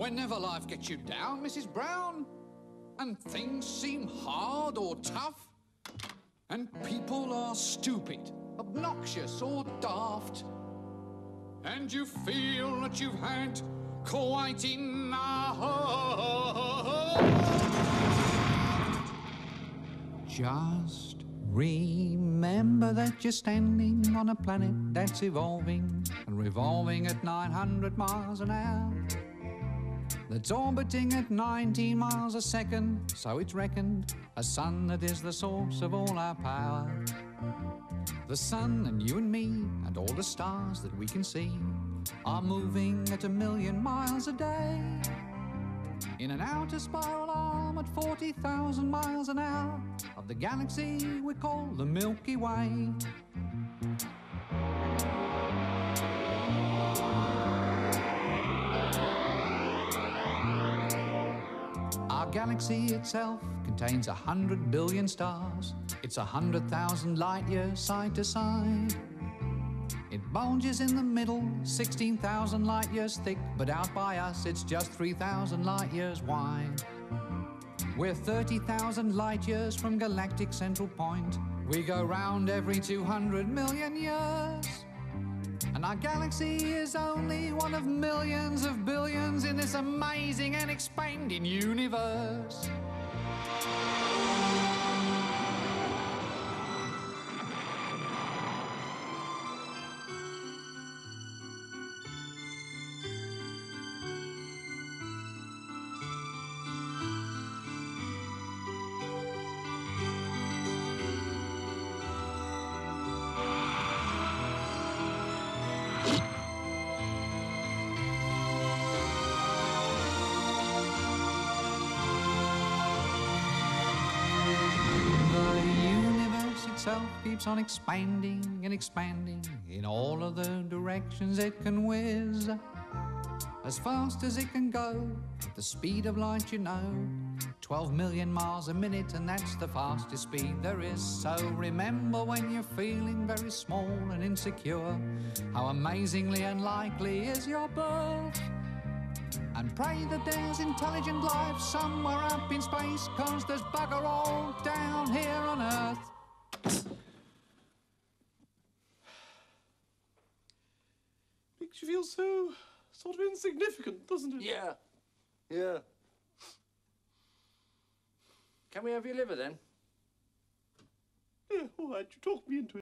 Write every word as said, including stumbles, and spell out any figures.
Whenever life gets you down, Missus Brown, and things seem hard or tough, and people are stupid, obnoxious or daft, and you feel that you've had quite enough, just remember that you're standing on a planet that's evolving and revolving at nine hundred miles an hour. That's orbiting at nineteen miles a second, so it's reckoned, a sun that is the source of all our power. The sun and you and me and all the stars that we can see are moving at a million miles a day in an outer spiral arm at forty thousand miles an hour of the galaxy we call the Milky Way. Our galaxy itself contains a hundred billion stars. It's a hundred thousand light years side to side. It bulges in the middle, sixteen thousand light years thick, but out by us it's just three thousand light years wide. We're thirty thousand light years from galactic central point. We go round every two hundred million years. And our galaxy is only one of millions of billions in this amazing and expanding universe. Keeps on expanding and expanding in all of the directions it can whiz, as fast as it can go, at the speed of light, you know, twelve million miles a minute, and that's the fastest speed there is. So remember when you're feeling very small and insecure, how amazingly unlikely is your birth, and pray that there's intelligent life somewhere up in space, cause there's bugger all down here on Earth. Makes you feel so sort of insignificant, doesn't it? Yeah, yeah. Can we have your liver then? Yeah, all right, you talked me into it.